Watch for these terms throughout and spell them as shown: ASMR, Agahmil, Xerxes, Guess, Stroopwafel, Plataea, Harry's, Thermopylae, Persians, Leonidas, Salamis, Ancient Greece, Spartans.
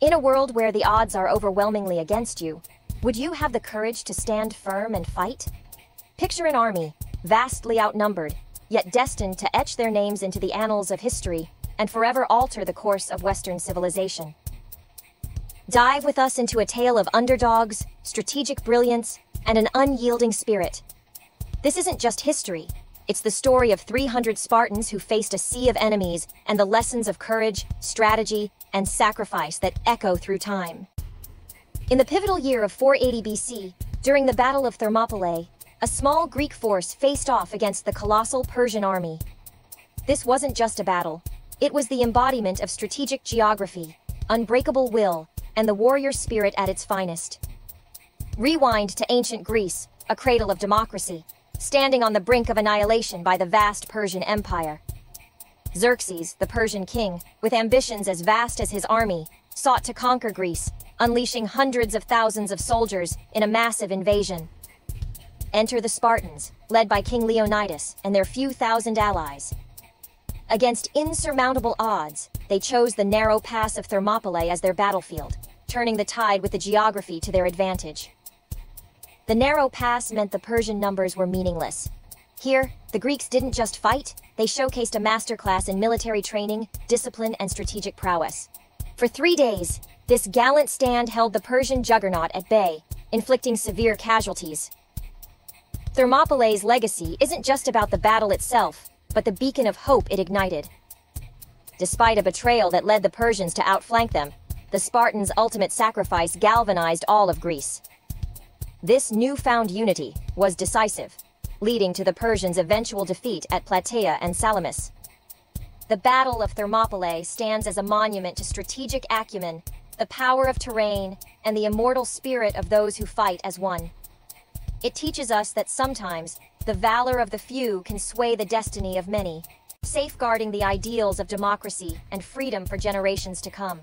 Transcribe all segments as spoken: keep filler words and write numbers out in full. In a world where the odds are overwhelmingly against you, would you have the courage to stand firm and fight? Picture an army, vastly outnumbered, yet destined to etch their names into the annals of history and forever alter the course of Western civilization. Dive with us into a tale of underdogs, strategic brilliance, and an unyielding spirit. This isn't just history, it's the story of three hundred Spartans who faced a sea of enemies and the lessons of courage, strategy, and sacrifice that echo through time. In the pivotal year of four eighty B C, during the Battle of Thermopylae, a small Greek force faced off against the colossal Persian army. This wasn't just a battle, it was the embodiment of strategic geography, unbreakable will, and the warrior spirit at its finest. Rewind to ancient Greece, a cradle of democracy, standing on the brink of annihilation by the vast Persian Empire. Xerxes, the Persian king, with ambitions as vast as his army, sought to conquer Greece, unleashing hundreds of thousands of soldiers in a massive invasion. Enter the Spartans, led by King Leonidas and their few thousand allies. Against insurmountable odds, they chose the narrow pass of Thermopylae as their battlefield, turning the tide with the geography to their advantage. The narrow pass meant the Persian numbers were meaningless. Here, the Greeks didn't just fight, they showcased a masterclass in military training, discipline, and strategic prowess. For three days, this gallant stand held the Persian juggernaut at bay, inflicting severe casualties. Thermopylae's legacy isn't just about the battle itself, but the beacon of hope it ignited. Despite a betrayal that led the Persians to outflank them, the Spartans' ultimate sacrifice galvanized all of Greece. This newfound unity was decisive, leading to the Persians' eventual defeat at Plataea and Salamis. The Battle of Thermopylae stands as a monument to strategic acumen, the power of terrain, and the immortal spirit of those who fight as one. It teaches us that sometimes, the valor of the few can sway the destiny of many, safeguarding the ideals of democracy and freedom for generations to come.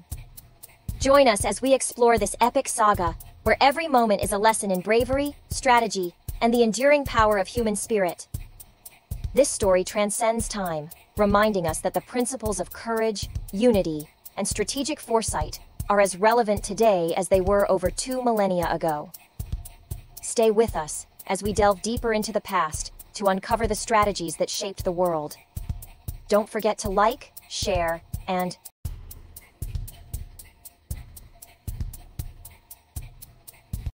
Join us as we explore this epic saga, where every moment is a lesson in bravery, strategy, and the enduring power of human spirit. This story transcends time, reminding us that the principles of courage, unity, and strategic foresight are as relevant today as they were over two millennia ago. Stay with us as we delve deeper into the past to uncover the strategies that shaped the world. Don't forget to like, share, and